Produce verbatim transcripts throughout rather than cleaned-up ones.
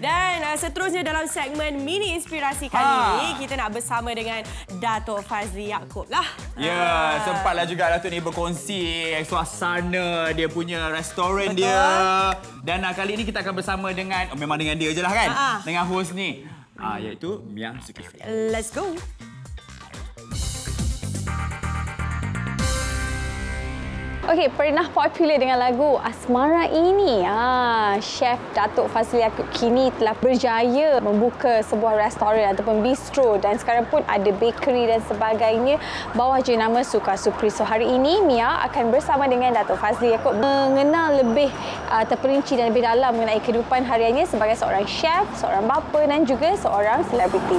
Dan uh, seterusnya dalam segmen Mini Inspirasi kali ha. ini, kita nak bersama dengan Dato' Fazley Yaakob lah. Ya, yeah, ha. sempatlah juga Dato' ni berkongsi suasana dia punya restoran Betul. dia. Dan uh, kali ini kita akan bersama dengan, oh, memang dengan dia je lah kan? Ha. Dengan host ni. Uh, iaitu Miang Suki. Let's go. Okey, pernah popular dengan lagu Asmara ini. Ah, Chef Dato' Fazley Yaakob kini telah berjaya membuka sebuah restoran ataupun bistro dan sekarang pun ada bakery dan sebagainya bawah jenama Suka Supri. So hari ini Mia akan bersama dengan Dato' Fazley Yaakob mengenal lebih uh, terperinci dan lebih dalam mengenai kehidupan hariannya sebagai seorang chef, seorang bapa dan juga seorang selebriti.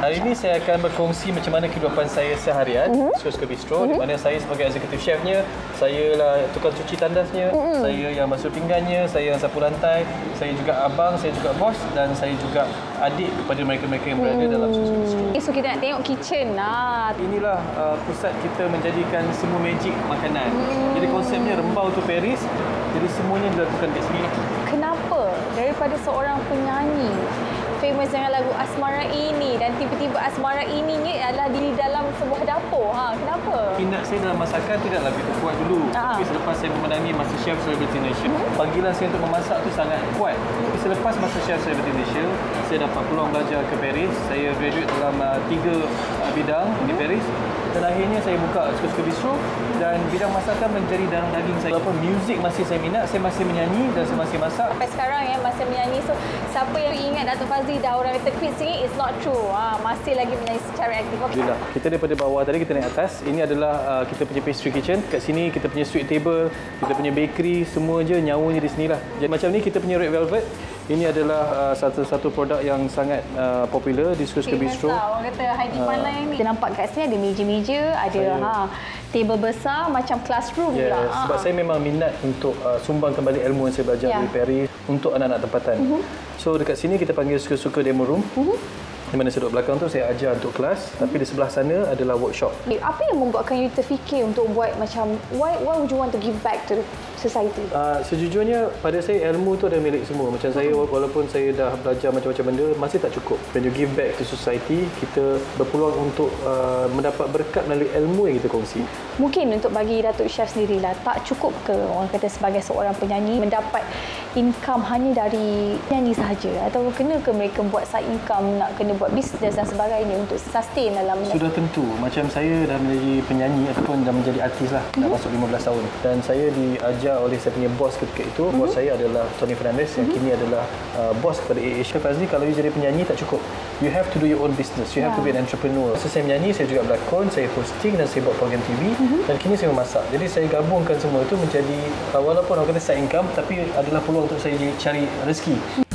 Hari ini saya akan berkongsi macam mana kehidupan saya seharian, mm-hmm. Sosco Bistro, mm-hmm. di mana saya sebagai eksekutif chefnya, saya lah tukang cuci tandasnya, mm-hmm. saya yang masuk pinggannya, saya yang sapu lantai, saya juga abang, saya juga bos dan saya juga adik kepada mereka-mereka yang berada mm. dalam Sosco Bistro. Okay, so kita nak tengok kitchen lah. Inilah uh, pusat kita menjadikan semua magic makanan. Mm. Jadi konsepnya rembau tu Paris, jadi semuanya dilakukan di sini. Kenapa daripada seorang penyanyi famous dengan lagu Asmara ini dan tiba-tiba Asmara ininya adalah di dalam sebuah dapur. Ha, kenapa? Minat saya dalam masakan tidaklah begitu kuat dulu. Aa. Tapi selepas saya memenangi Master Chef Celebrity Nation, hmm? panggilan saya untuk memasak tu sangat kuat. Tapi selepas Master Chef Celebrity Nation, saya dapat peluang belajar ke Paris. Saya graduate dalam uh, tiga uh, bidang hmm? di Paris. Dan akhirnya saya buka Sosco Bistro dan bidang masakan menjadi darah daging saya. Walaupun muzik masih saya minat, saya masih menyanyi dan saya masih masak. Sampai sekarang ya masih menyanyi. So siapa yang ingat Dato' Fazley dah orang yang terpilih sini, it's not true. Ha, masih lagi menyanyi secara aktif. Alhamdulillah. Kita daripada bawah tadi kita naik atas. Ini adalah uh, kita punya pastry kitchen. Kat sini kita punya sweet table, kita punya bakery, semua je nyawanya di sinilah. Jadi macam ni kita punya red velvet. Ini adalah satu-satu uh, produk yang sangat uh, popular di Sosco Bistro. Orang kata high demand lah ini. Kita nampak kat sini ada meja-meja, ada ha, table besar macam classroom yes, lah. Sebab ha. saya memang minat untuk uh, sumbang kembali ilmu yang saya belajar yeah. dari Paris untuk anak-anak tempatan. Uh-huh. So dekat sini kita panggil Suka-Suka Demo Room. Uh-huh. Di mana sudut belakang tu saya ajar untuk kelas, tapi di sebelah sana adalah workshop. Apa yang membuatkan you terfikir untuk buat macam why why would you want to give back to the society? Uh, sejujurnya pada saya ilmu tu dah milik semua. Macam saya walaupun saya dah belajar macam-macam benda masih tak cukup. When you give back to society, kita berpeluang untuk uh, mendapat berkat melalui ilmu yang kita kongsi. Mungkin untuk bagi Dato' Chef sendirilah tak cukup ke orang kata sebagai seorang penyanyi mendapat income hanya dari nyanyi sahaja atau kena ke mereka buat side income, nak kena buat bisnes dan sebagainya untuk sustain dalam sudah tentu. Macam saya dah menjadi penyanyi ataupun dah menjadi artis lah, mm-hmm. dah masuk lima belas tahun dan saya diajar oleh saya punya bos ketika itu, mm-hmm. bos saya adalah Tony Fernandes, mm-hmm. yang kini adalah uh, bos kepada AirAsia. Fazley, kalau you jadi penyanyi tak cukup, you have to do your own business, you yeah. have to be an entrepreneur. So saya menyanyi, saya juga berlakon, saya hosting dan saya buat program T V, mm-hmm. dan kini saya memasak. Jadi saya gabungkan semua itu menjadi uh, walaupun orang kata side income tapi adalah peluang untuk saya cari rezeki.